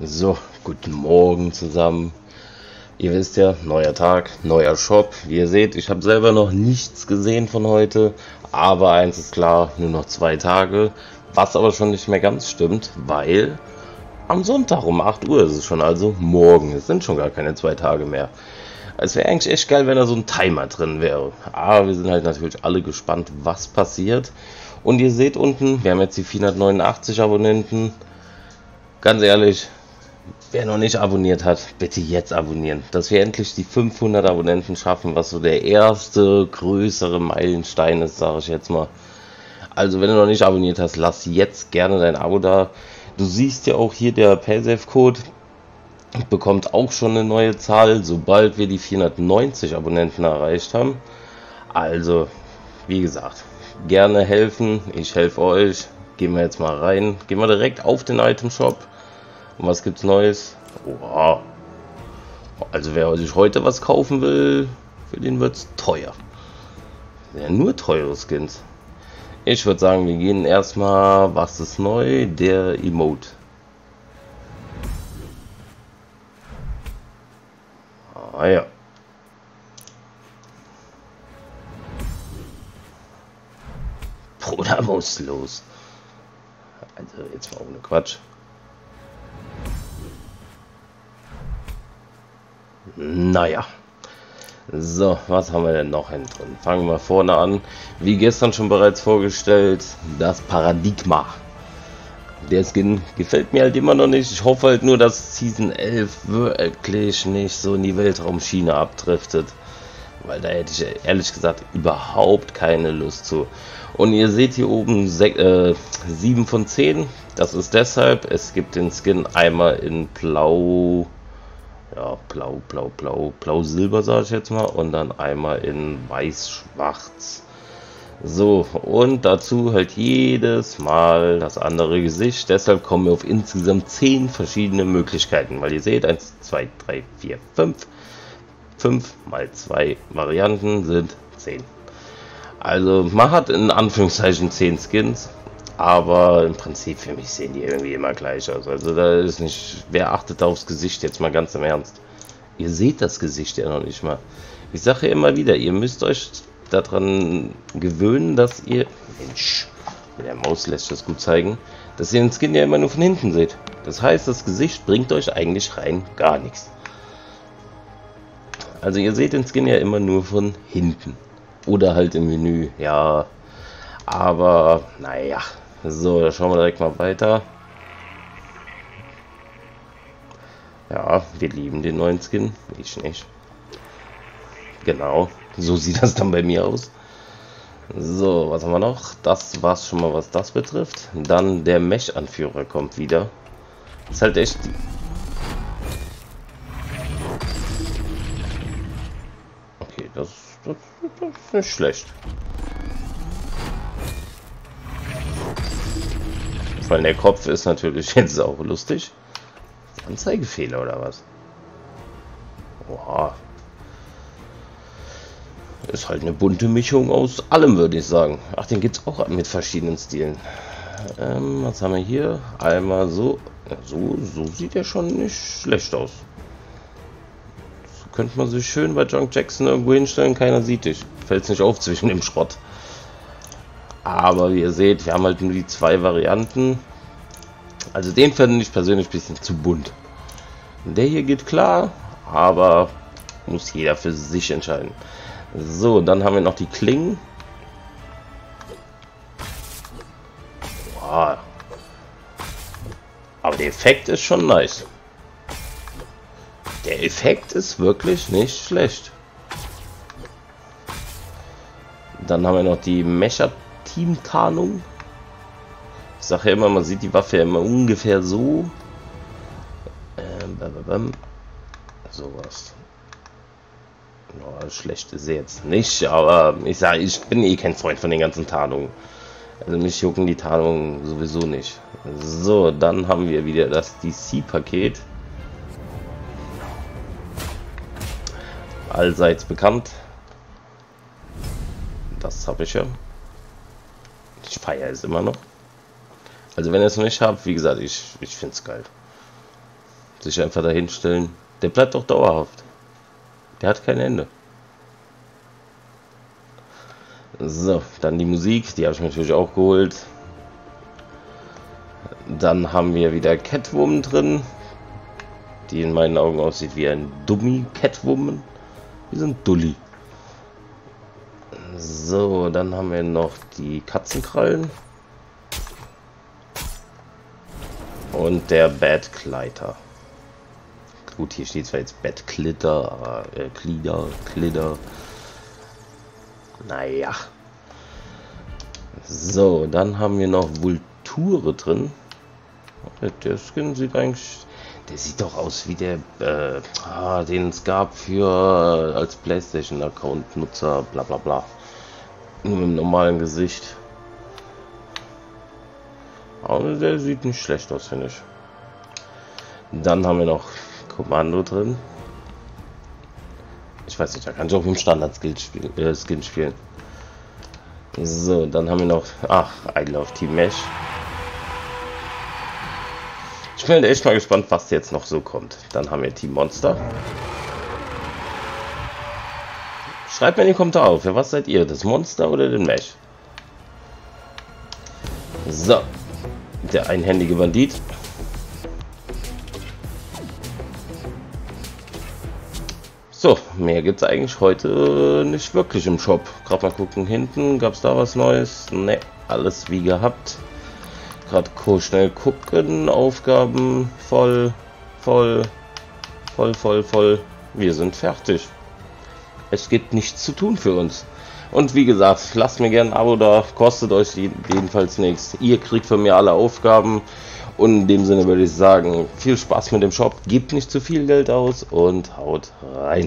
So, guten Morgen zusammen. Ihr wisst ja, neuer Tag, neuer Shop. Wie ihr seht, ich habe selber noch nichts gesehen von heute. Aber eins ist klar, nur noch 2 Tage. Was aber schon nicht mehr ganz stimmt, weil am Sonntag um 8 Uhr ist es schon, also morgen. Es sind schon gar keine 2 Tage mehr. Es wäre eigentlich echt geil, wenn da so ein Timer drin wäre. Aber wir sind halt natürlich alle gespannt, was passiert. Und ihr seht unten, wir haben jetzt die 489 Abonnenten. Ganz ehrlich, wer noch nicht abonniert hat, bitte jetzt abonnieren. Dass wir endlich die 500 Abonnenten schaffen, was so der erste größere Meilenstein ist, sage ich jetzt mal. Also wenn du noch nicht abonniert hast, lass jetzt gerne dein Abo da. Du siehst ja auch hier, der PaySafe-Code bekommt auch schon eine neue Zahl, sobald wir die 490 Abonnenten erreicht haben. Also, wie gesagt, gerne helfen. Ich helfe euch. Gehen wir jetzt mal rein. Gehen wir direkt auf den Item-Shop. Und was gibt's Neues? Oha. Also wer sich heute was kaufen will, für den wird's teuer. Ja, nur teure Skins. Ich würde sagen, wir gehen erstmal, was ist neu? Der Emote. Ah ja. Bruder muss los. Also jetzt mal ohne Quatsch. Naja. So, was haben wir denn noch hinten drin? Fangen wir vorne an. Wie gestern schon bereits vorgestellt, das Paradigma. Der Skin gefällt mir halt immer noch nicht. Ich hoffe halt nur, dass Season 11 wirklich nicht so in die Weltraumschiene abdriftet. Weil da hätte ich ehrlich gesagt überhaupt keine Lust zu. Und ihr seht hier oben 7 von 10. Das ist deshalb, es gibt den Skin einmal in Blau... Ja, blau-silber sage ich jetzt mal, und dann einmal in weiß-schwarz. So, und dazu halt jedes Mal das andere Gesicht. Deshalb kommen wir auf insgesamt 10 verschiedene Möglichkeiten, weil ihr seht, 1, 2, 3, 4, 5. 5 mal 2 Varianten sind 10. Also man hat in Anführungszeichen 10 Skins. Aber im Prinzip für mich sehen die irgendwie immer gleich aus. Also da ist nicht... Wer achtet aufs Gesicht jetzt mal ganz im Ernst? Ihr seht das Gesicht ja noch nicht mal. Ich sage ja immer wieder, ihr müsst euch daran gewöhnen, dass ihr... Mensch, mit der Maus lässt das gut zeigen. Dass ihr den Skin ja immer nur von hinten seht. Das heißt, das Gesicht bringt euch eigentlich rein gar nichts. Also ihr seht den Skin ja immer nur von hinten. Oder halt im Menü, ja... Aber, naja... So, da schauen wir direkt mal weiter. Ja, wir lieben den neuen Skin. Ich nicht. Genau, so sieht das dann bei mir aus. So, was haben wir noch? Das war's schon mal, was das betrifft. Dann der Mech-Anführer kommt wieder. Ist halt echt... Okay, das ist nicht schlecht. Vor allem der Kopf ist natürlich jetzt auch lustig. Anzeigefehler oder was? Oha. Ist halt eine bunte Mischung aus allem, würde ich sagen. Ach, den gibt es auch mit verschiedenen Stilen. Was haben wir hier? Einmal so. So sieht er schon nicht schlecht aus. So könnte man sich schön bei John Jackson irgendwo hinstellen. Keiner sieht dich. Fällt es nicht auf zwischen dem Schrott. Aber wie ihr seht, wir haben halt nur die 2 Varianten. Also den finde ich persönlich ein bisschen zu bunt. Der hier geht klar, aber muss jeder für sich entscheiden. So, dann haben wir noch die Klingen. Wow. Aber der Effekt ist schon nice. Der Effekt ist wirklich nicht schlecht. Dann haben wir noch die Mesh-Atten. Teamtarnung. Ich sage ja immer, man sieht die Waffe ja immer ungefähr so. Sowas. Ja, schlecht ist sie jetzt nicht, aber ich sage, ich bin eh kein Freund von den ganzen Tarnungen. Also mich jucken die Tarnungen sowieso nicht. So, dann haben wir wieder das DC-Paket. Allseits bekannt. Das habe ich ja. Ich feiere es immer noch. Also wenn ihr es noch nicht habt, wie gesagt, ich finde es geil. sich einfach dahinstellen. Der bleibt doch dauerhaft. Der hat kein Ende. So, dann die Musik, die habe ich mir natürlich auch geholt. Dann haben wir wieder Catwoman drin, die in meinen Augen aussieht wie ein Dummy Catwoman. Wir sind Dulli. So, dann haben wir noch die Katzenkrallen. Und der Bad-Kleiter. Gut, hier steht zwar jetzt Bad-Kleiter, aber Glieder. Naja. So, dann haben wir noch Vulture drin. Der Skin sieht eigentlich... Der sieht doch aus wie der... den es gab für... als PlayStation-Account-Nutzer, bla bla bla. Nur mit dem normalen Gesicht. Aber der sieht nicht schlecht aus, finde ich. Dann haben wir noch Kommando drin. Ich weiß nicht, da kann ich auch im Standard-Skin spielen. So, dann haben wir noch... Ach, Idle auf Team Mesh. Ich bin echt mal gespannt, was jetzt noch so kommt. Dann haben wir Team Monster. Schreibt mir in die Kommentare auf, für was seid ihr? Das Monster oder den Mesh? So. Der einhändige Bandit. So, mehr gibt es eigentlich heute nicht wirklich im Shop. Gerade mal gucken, hinten gab es da was Neues? Ne, alles wie gehabt. Gerade schnell gucken, Aufgaben voll. Wir sind fertig. Es gibt nichts zu tun für uns. Und wie gesagt, lasst mir gerne ein Abo da, kostet euch jedenfalls nichts. Ihr kriegt von mir alle Aufgaben. Und in dem Sinne würde ich sagen, viel Spaß mit dem Shop, gebt nicht zu viel Geld aus und haut rein.